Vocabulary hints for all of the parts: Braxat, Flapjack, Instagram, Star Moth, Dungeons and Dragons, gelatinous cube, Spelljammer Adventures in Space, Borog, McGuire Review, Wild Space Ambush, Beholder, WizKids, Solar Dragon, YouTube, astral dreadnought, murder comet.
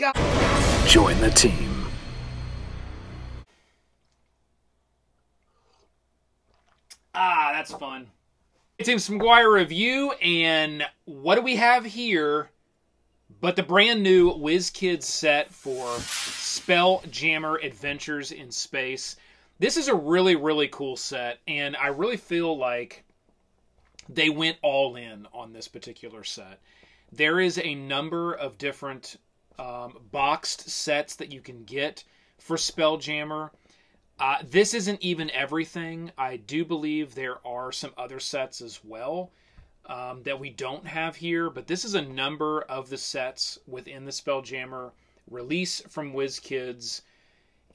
God. Join the team. Ah, that's fun. It's in McGuire Review, and what do we have here but the brand new WizKids set for Spelljammer Adventures in Space. This is a really, really cool set, and I really feel like they went all in on this particular set. There is a number of different boxed sets that you can get for Spelljammer. This isn't even everything. I do believe there are some other sets as well that we don't have here, but this is a number of the sets within the Spelljammer release from WizKids.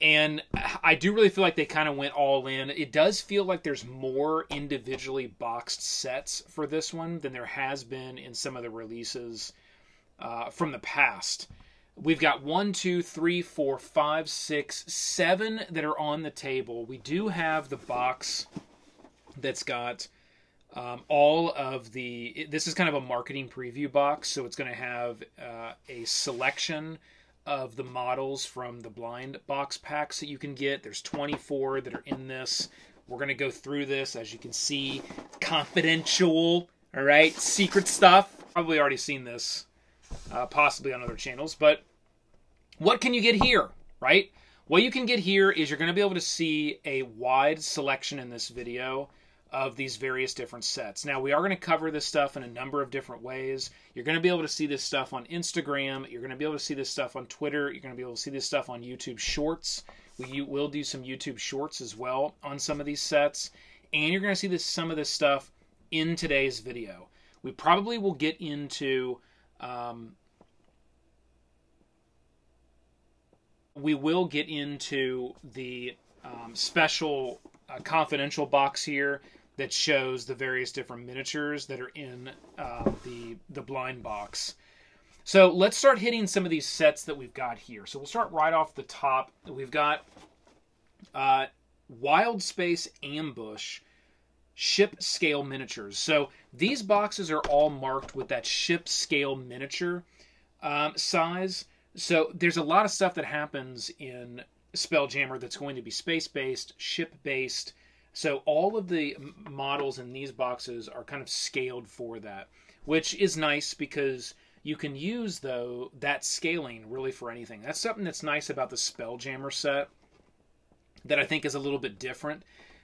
And I do really feel like they kind of went all in. It does feel like there's more individually boxed sets for this one than there has been in some of the releases from the past. We've got 7 that are on the table. We do have the box that's got all of the... This is kind of a marketing preview box, so it's going to have a selection of the models from the blind box packs that you can get. There's 24 that are in this. We're going to go through this. As you can see, confidential, all right? Secret stuff. Probably already seen this. Possibly on other channels, but what can you get here, right? What you can get here is you're going to be able to see a wide selection in this video of these various different sets. Now, we are going to cover this stuff in a number of different ways. You're going to be able to see this stuff on Instagram. You're going to be able to see this stuff on Twitter. You're going to be able to see this stuff on YouTube Shorts. We will do some YouTube Shorts as well on some of these sets, and you're going to see this, some of this stuff in today's video. We probably will get into... we will get into the special confidential box here that shows the various different miniatures that are in the blind box. So let's start hitting some of these sets that we've got here. So we'll start right off the top. We've got Wild Space Ambush ship scale miniatures. So these boxes are all marked with that ship scale miniature size. So there's a lot of stuff that happens in Spelljammer that's going to be space-based, ship-based. So all of the models in these boxes are kind of scaled for that, which is nice because you can use, though, that scaling really for anything. That's something that's nice about the Spelljammer set that I think is a little bit different.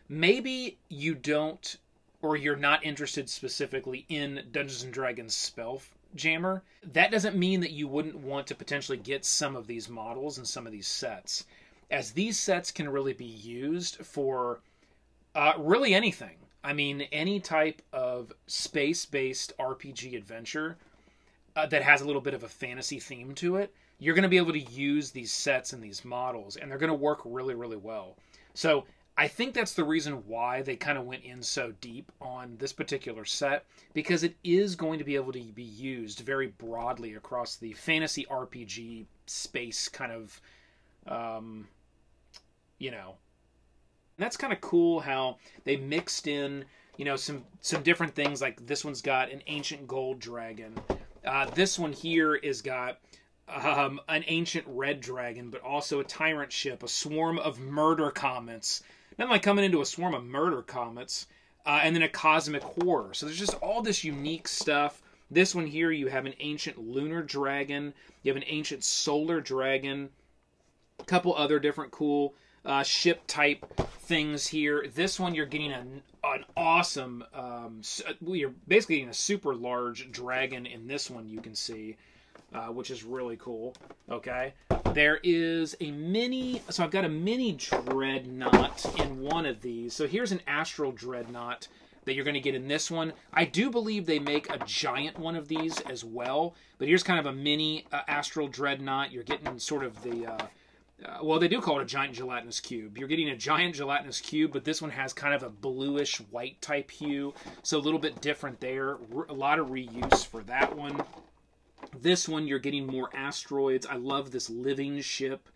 Maybe you don't, or you're not interested specifically in Dungeons and Dragons Spelljammer. That doesn't mean that you wouldn't want to potentially get some of these models and some of these sets, as these sets can really be used for really anything. I mean, any type of space-based RPG adventure that has a little bit of a fantasy theme to it, you're going to be able to use these sets and these models, and they're going to work really, really well. So I think that's the reason why they kind of went in so deep on this particular set, because it is going to be able to be used very broadly across the fantasy RPG space kind of, you know. And that's kind of cool how they mixed in, you know, some different things. Like this one's got an ancient gold dragon. This one here is got... an ancient red dragon, but also a tyrant ship, a swarm of murder comets. Nothing like coming into a swarm of murder comets, and then a cosmic horror. So there's just all this unique stuff. This one here, you have an ancient lunar dragon. You have an ancient solar dragon. A couple other different cool ship-type things here. This one, you're getting an awesome... you're basically getting a super large dragon in this one, you can see. Which is really cool, okay? There is a mini... So I've got a mini dreadnought in one of these. So here's an astral dreadnought that you're going to get in this one. I do believe they make a giant one of these as well, but here's kind of a mini astral dreadnought. You're getting sort of the... well, they do call it a giant gelatinous cube. You're getting a giant gelatinous cube, but this one has kind of a bluish white type hue, so a little bit different there. A lot of reuse for that one. This one, you're getting more asteroids. I love this living ship.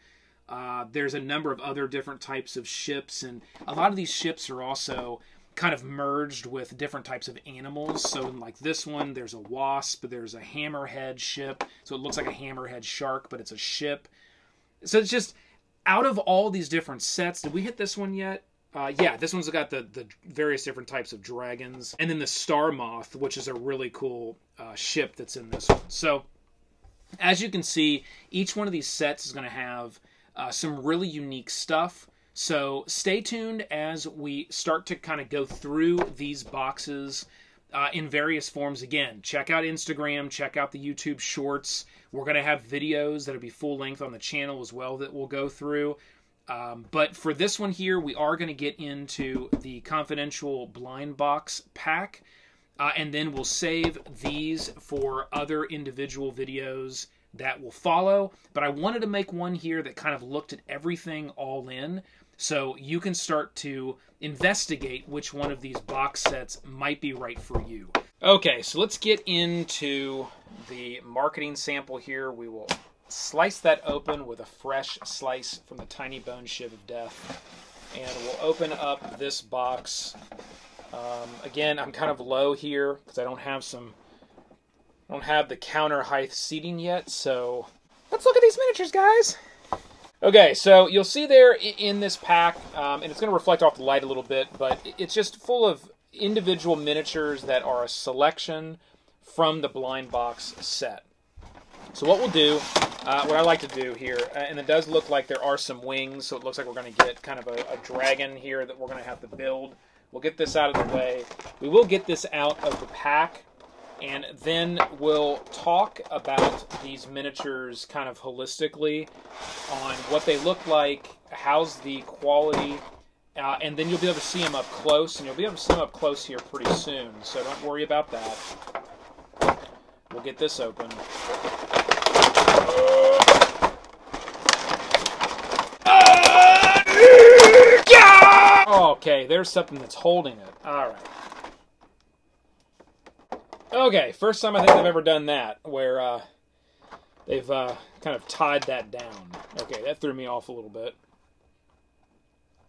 There's a number of other different types of ships, and a lot of these ships are also kind of merged with different types of animals. So in like this one, there's a wasp, there's a hammerhead ship. So it looks like a hammerhead shark, but it's a ship. So it's just out of all these different sets. Did we hit this one yet? Yeah, this one's got the various different types of dragons. And then the Star Moth, which is a really cool ship that's in this one. So as you can see, each one of these sets is going to have some really unique stuff. So stay tuned as we start to kind of go through these boxes in various forms. Again, check out Instagram, check out the YouTube shorts. We're going to have videos that'll be full length on the channel as well that we'll go through. But for this one here, we are going to get into the confidential blind box pack, and then we'll save these for other individual videos that will follow. But I wanted to make one here that kind of looked at everything all in, so you can start to investigate which one of these box sets might be right for you. Okay, so let's get into the marketing sample here. We will slice that open with a fresh slice from the tiny bone shiv of death, and we'll open up this box. Again, I'm kind of low here because I don't have the counter height seating yet, so let's look at these miniatures, guys. Okay, so you'll see there in this pack, and it's going to reflect off the light a little bit, but it's just full of individual miniatures that are a selection from the blind box set. So what we'll do, what I like to do here, and it does look like there are some wings, so it looks like we're going to get kind of a dragon here that we're going to have to build. We'll get this out of the way. We will get this out of the pack, and then we'll talk about these miniatures kind of holistically on what they look like, how's the quality, and then you'll be able to see them up close, and you'll be able to see them up close here pretty soon, so don't worry about that. We'll get this open. Okay, there's something that's holding it. All right. Okay, first time I think I've ever done that, where they've kind of tied that down. Okay, that threw me off a little bit.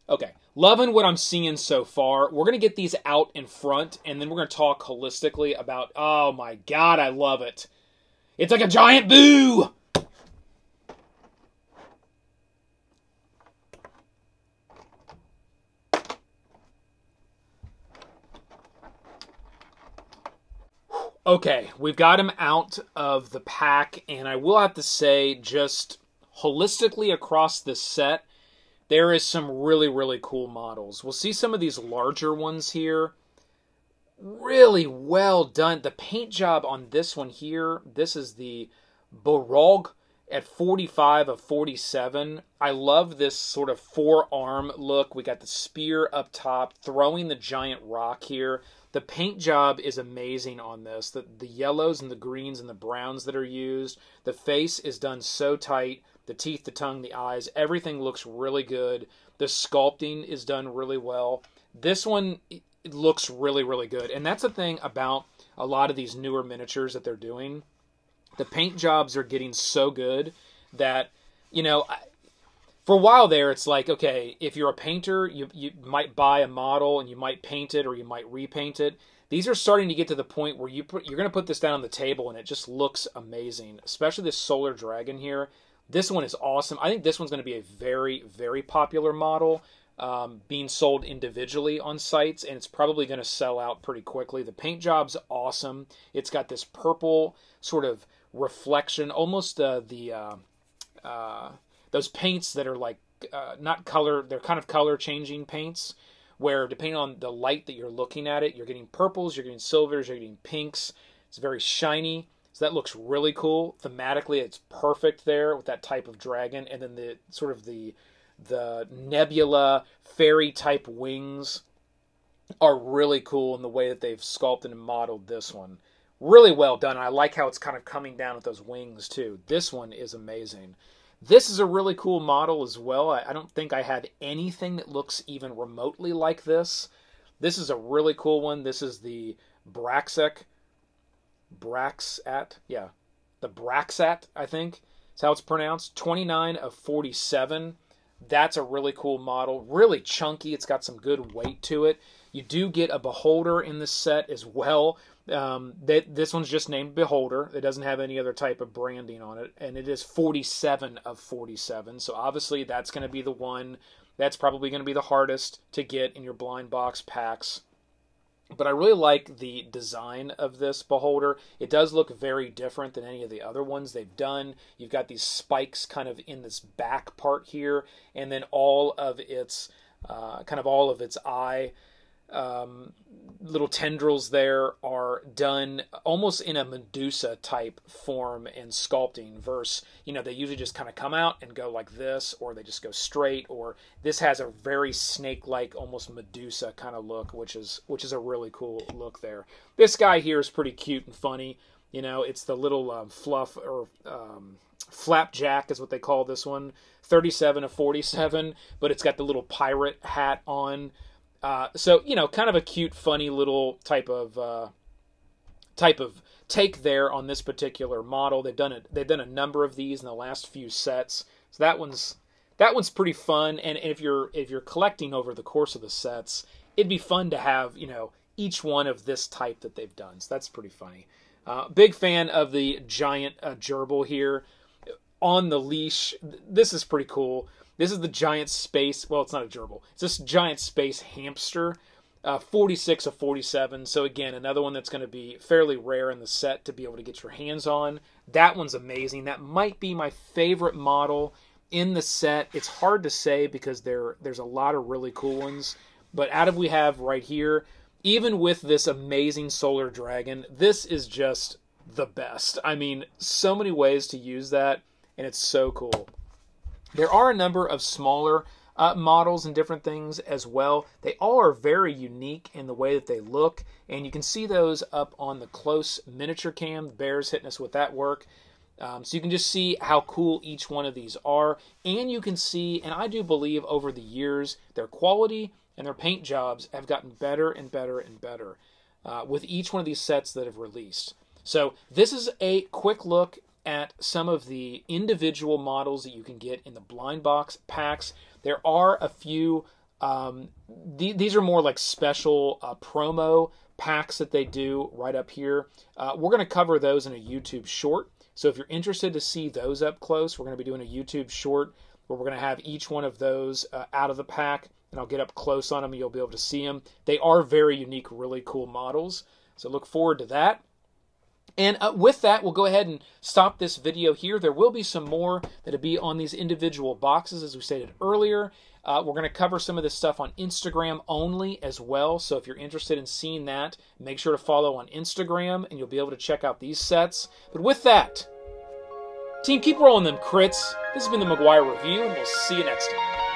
Okay, loving what I'm seeing so far. We're going to get these out in front, and then we're going to talk holistically about... Oh my god, I love it. It's like a giant boo! Okay, we've got him out of the pack, and I will have to say, just holistically across this set, there is some really, really cool models. We'll see some of these larger ones here. Really well done. The paint job on this one here, this is the Borog at 45 of 47. I love this sort of forearm look. We got the spear up top, throwing the giant rock here. The paint job is amazing on this. The yellows and the greens and the browns that are used. The face is done so tight. The teeth, the tongue, the eyes, everything looks really good. The sculpting is done really well. This one, it looks really, really good. And that's the thing about a lot of these newer miniatures that they're doing. The paint jobs are getting so good that, you know... For a while there, it's like, okay, if you're a painter, you might buy a model and you might paint it or you might repaint it. These are starting to get to the point where you're going to put this down on the table and it just looks amazing, especially this Solar Dragon here. This one is awesome. I think this one's going to be a very, very popular model being sold individually on sites, and it's probably going to sell out pretty quickly. The paint job's awesome. It's got this purple sort of reflection, almost those paints that are like, not color, they're kind of color changing paints, where depending on the light that you're looking at it, you're getting purples, you're getting silvers, you're getting pinks. It's very shiny. So that looks really cool. Thematically, it's perfect there with that type of dragon. And then the sort of the nebula fairy type wings are really cool in the way that they've sculpted and modeled this one. Really well done. I like how it's kind of coming down with those wings too. This one is amazing. This is a really cool model as well. I don't think I had anything that looks even remotely like this. This is a really cool one. This is the Braxat. Yeah, the Braxat, I think is how it's pronounced. 29 of 47. That's a really cool model. Really chunky. It's got some good weight to it. You do get a Beholder in this set as well. This one's just named Beholder. It doesn't have any other type of branding on it. And it is 47 of 47. So obviously that's going to be the one that's probably going to be the hardest to get in your blind box packs. But I really like the design of this Beholder. It does look very different than any of the other ones they've done. You've got these spikes kind of in this back part here. And then all of its, eye little tendrils there are done almost in a Medusa type form and sculpting versus, you know, they usually just kind of come out and go like this, or they just go straight, or this has a very snake-like, almost Medusa kind of look, which is a really cool look there. This guy here is pretty cute and funny. You know, it's the little Flapjack is what they call this one. 37 of 47, but it's got the little pirate hat on. So, you know, kind of a cute, funny little type of take there on this particular model. They've done a number of these in the last few sets. So that one's pretty fun. And if you're collecting over the course of the sets, it'd be fun to have, you know, each one of this type that they've done. So that's pretty funny. Big fan of the giant gerbil here on the leash. This is pretty cool. This is the giant space, well, it's not a gerbil. It's this giant space hamster, 46 of 47. So again, another one that's going to be fairly rare in the set to be able to get your hands on. That one's amazing. That might be my favorite model in the set. It's hard to say because there's a lot of really cool ones. But out of we have right here, even with this amazing Solar Dragon, this is just the best. I mean, so many ways to use that, and it's so cool. There are a number of smaller models and different things as well. They all are very unique in the way that they look, and you can see those up on the close miniature cam. The bear's hitting us with that work. So you can just see how cool each one of these are, and you can see, and I do believe over the years, their quality and their paint jobs have gotten better and better and better with each one of these sets that have released. So this is a quick look at some of the individual models that you can get in the blind box packs. There are a few, these are more like special promo packs that they do right up here. We're going to cover those in a YouTube short. So if you're interested to see those up close, we're going to be doing a YouTube short where we're going to have each one of those out of the pack, and I'll get up close on them and you'll be able to see them. They are very unique, really cool models. So look forward to that. And with that, we'll go ahead and stop this video here. There will be some more that'll be on these individual boxes, as we stated earlier. We're going to cover some of this stuff on Instagram only as well. So if you're interested in seeing that, make sure to follow on Instagram, and you'll be able to check out these sets. But with that, team, keep rolling them crits. This has been the McGuire Review, and we'll see you next time.